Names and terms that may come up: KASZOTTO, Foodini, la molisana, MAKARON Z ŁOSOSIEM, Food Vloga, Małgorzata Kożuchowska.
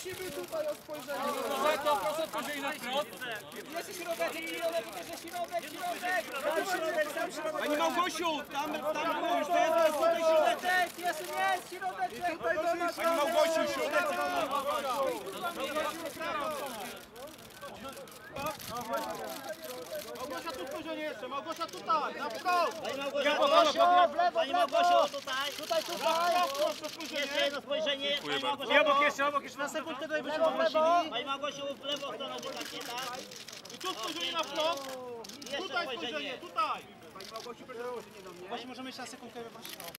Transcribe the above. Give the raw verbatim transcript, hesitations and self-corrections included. Prosimy tutaj o spojrzenie. Małgorzato, proszę później na krok. Jesteś środek, środek, środek, środek, środek. Pani Małgosiu, tam, tam było już, to jest nasz tutaj środek. Jest, jest, środek. Tutaj do nas. Pani Małgosiu, środek. Małgosia tu spojrzenie jeszcze, Małgosia tutaj, na wprost! Pani Małgosio, tutaj! Tutaj, tutaj! Jeszcze jedno spojrzenie, Pani Małgosiu! I obok jeszcze, obok jeszcze, na sekundę tutaj byśmy ogłosili! Pani Małgosiu, w lewo stronę, tak, nie tak? I tu spojrzenie na wprost! Tutaj spojrzenie, tutaj! Pani Małgosiu, proszę, nie do mnie! Właśnie możemy jeszcze na sekundkę wyprosić.